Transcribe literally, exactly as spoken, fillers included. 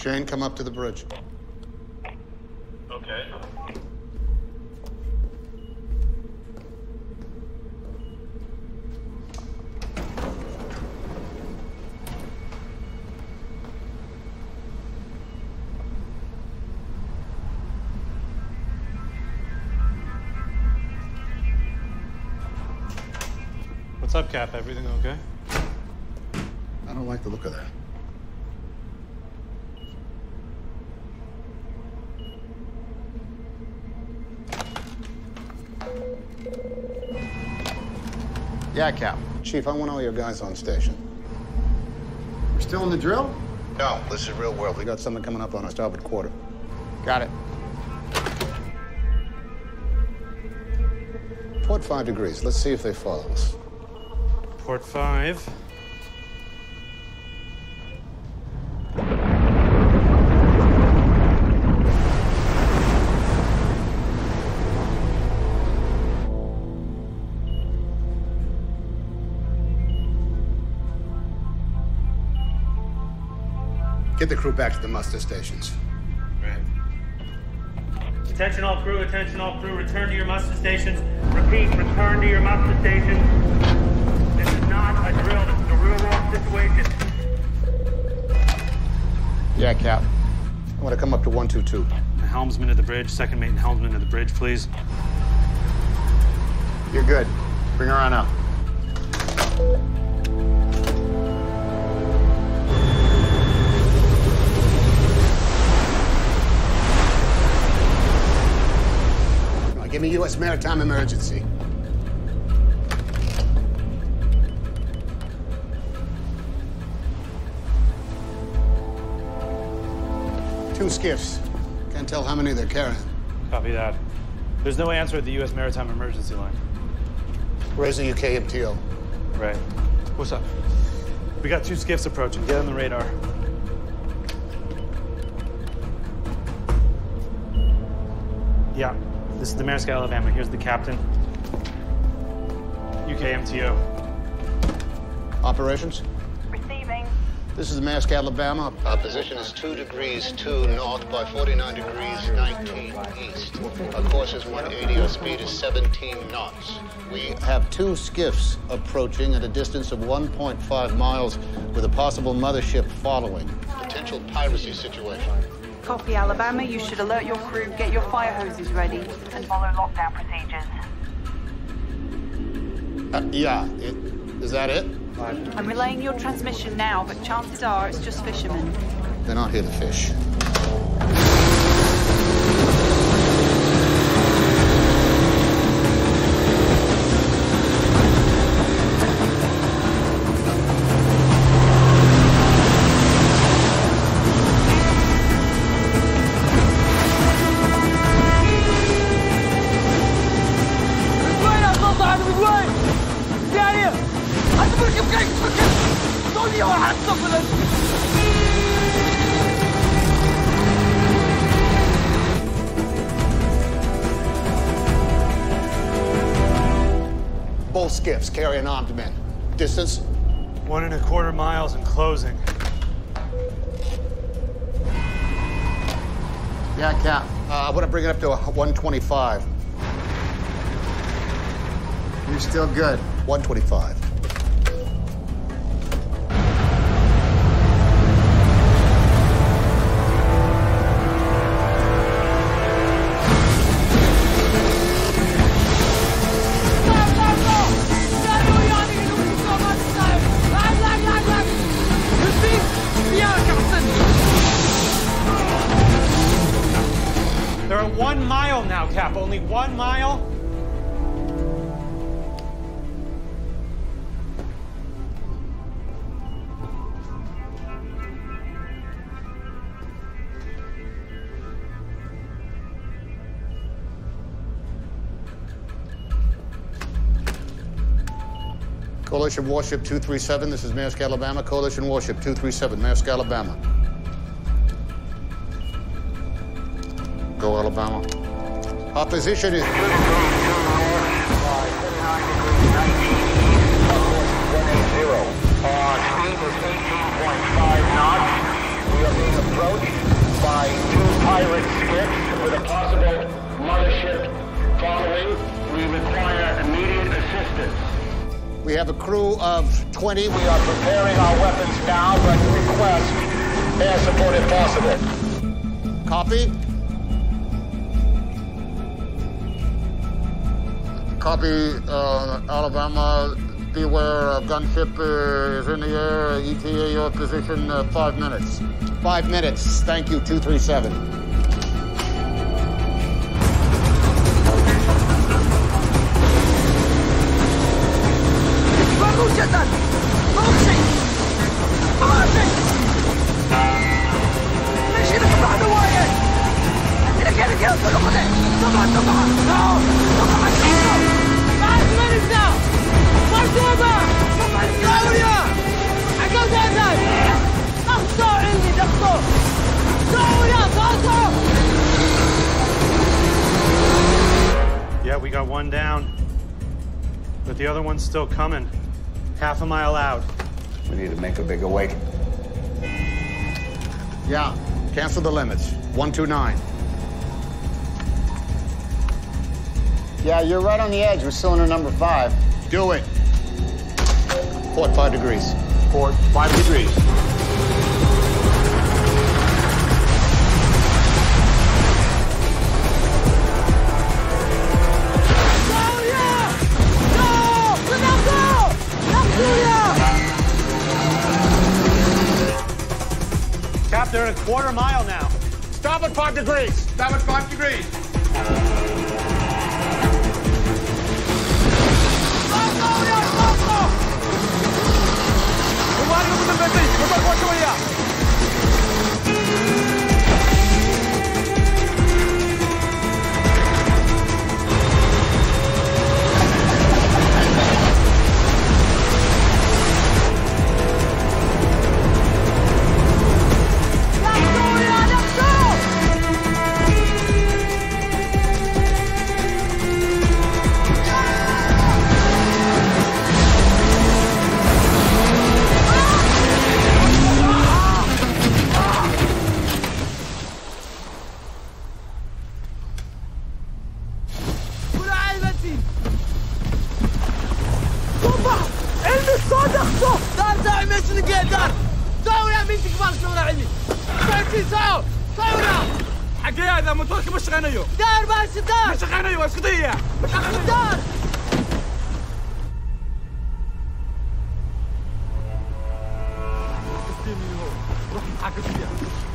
Shane, come up to the bridge. Okay. What's up, Cap? Everything okay? I don't like the look of that. Yeah, Cap. Chief, I want all your guys on station. We're still in the drill? No, this is real world. We got something coming up on our starboard quarter. Got it. Port five degrees. Let's see if they follow us. Port five. Get the crew back to the muster stations. Right. Attention all crew, attention all crew, return to your muster stations. Repeat, return to your muster stations. This is not a drill, this is a real world situation. Yeah, Cap. I want to come up to one two two. The helmsman at the bridge, second mate and helmsman at the bridge, please. You're good. Bring her on up. Give me U S Maritime Emergency. Two skiffs. Can't tell how many they're carrying. Copy that. There's no answer at the U S Maritime Emergency line. Where's the U K M T O? Right. What's up? We got two skiffs approaching. Get on the radar. Yeah. This is the Maersk Alabama. Here's the captain. U K M T O. Operations? Receiving. This is the Maersk Alabama. Our position is two degrees two north by forty-nine degrees nineteen east. Our course is one eighty. Our speed is seventeen knots. We have two skiffs approaching at a distance of one point five miles with a possible mothership following. Potential piracy situation. Copy, Alabama. You should alert your crew, get your fire hoses ready, and follow lockdown procedures. Uh, yeah, it, is that it? I'm relaying your transmission now, but chances are it's just fishermen. They're not here to fish. Both skiffs carrying armed men. Distance? One and a quarter miles and closing. Yeah, Cap. Uh, I want to bring it up to a one twenty-five. You're still good. one twenty-five. One mile now, Cap. Only one mile. Coalition Warship two three seven. This is Maersk, Alabama. Coalition Warship two three seven, Maersk, Alabama. Go, Alabama. Our position is... Our speed is eighteen point five knots. We are being approached. require immediate assistance. We have a crew of twenty. We are preparing our weapons now, but request air support if possible. Copy. Copy, uh, Alabama. Beware, uh, gunship uh, is in the air. E T A, your position, uh, five minutes. Five minutes. Thank you, two three seven. Vamos, Chetan! Launching! Launching! Machine is behind the wire! I'm gonna get it here! Look at it! Come on, come on! No! Come on, come on! Five minutes now! Moldova! Claudia! I go down now! I'm sorry, that's all! Claudia, that's all! Yeah, we got one down. But the other one's still coming. Half a mile out. We need to make a big awake. Yeah, cancel the limits. one two nine. Yeah, you're right on the edge with cylinder number five. Do it. Port five degrees. Port five degrees. Cap, they're at a quarter mile now. Stop at five degrees. Stop at five degrees. I'm